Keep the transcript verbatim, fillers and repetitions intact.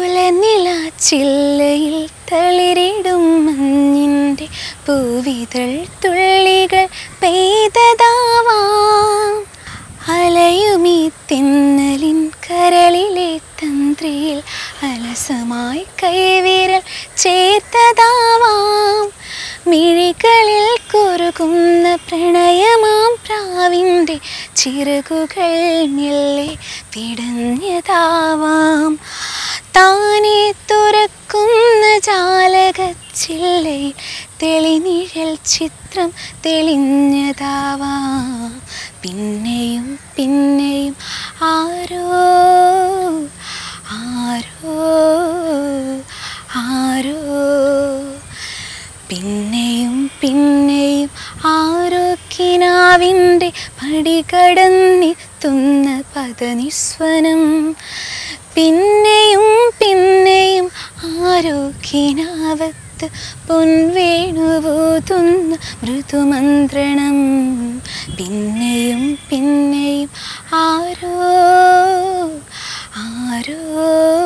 ഉലനിലാച്ചില്ലയിൽ തളിരിടും മഞ്ഞിൻ്റെ പൂവിതൾ തുള്ളികൾ പെയ്തതാവാം. അലയുമീ തിന്നലിൻ കരളിലെ തന്ത്രിയിൽ അലസമായി കൈവിരൽ ചേർത്തതാവാം. മിഴികളിൽ കുറുകുന്ന പ്രണയമാം പ്രാവിൻ്റെ ചിറകുകൾ മെല്ലെ പിടഞ്ഞതാവാം. താനെ തുറക്കുന്ന ജാലകച്ചില്ലയിൽ തെളിനിഴൽ ചിത്രം തെളിഞ്ഞതാവാം. പിന്നെയും പിന്നെയും ആരോ ആരോ ആരോ പിന്നെയും പിന്നെയും ആരോ കിനാവിൻ്റെ പടി കടന്നെത്തുന്ന പദനിസ്വനം. പിന്നെയും പിന്നെയും ആരോ കിനാവത്ത് പൊൻവേണുവോതുന്ന മൃദുമന്ത്രണം. പിന്നെയും പിന്നെയും ആരോ ആരോ